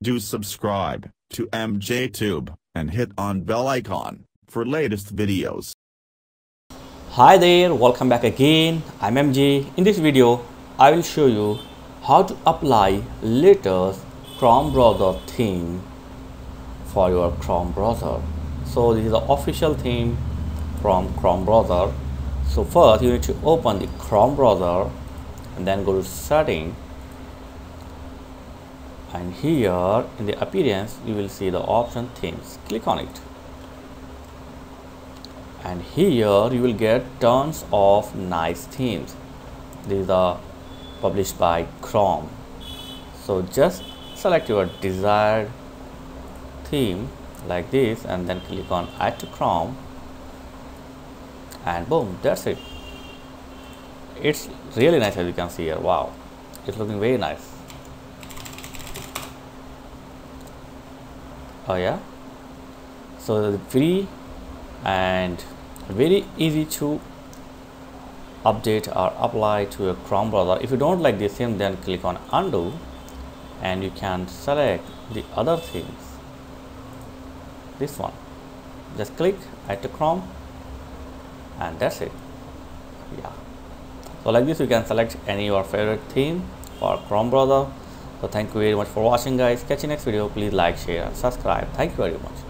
Do subscribe to MJTube and hit on bell icon for latest videos. Hi there, welcome back again. I'm MJ. In this video, I will show you how to apply latest Chrome browser theme for your Chrome browser. So this is the official theme from Chrome browser. So first you need to open the Chrome browser and then go to setting, and here in the appearance you will see the option themes. Click on it, and here you will get tons of nice themes. These are published by Chrome, so just select your desired theme like this and then click on add to Chrome, and boom, that's it. It's really nice, as you can see here. Wow, it's looking very nice. Oh yeah, so free and very easy to update or apply to your Chrome browser. If you don't like this theme, then click on undo and you can select the other themes. This one, just click add to Chrome, and that's it. Yeah, so like this you can select any your favorite theme for Chrome browser. So thank you very much for watching, guys. Catch you next video. Please like, share and subscribe. Thank you very much.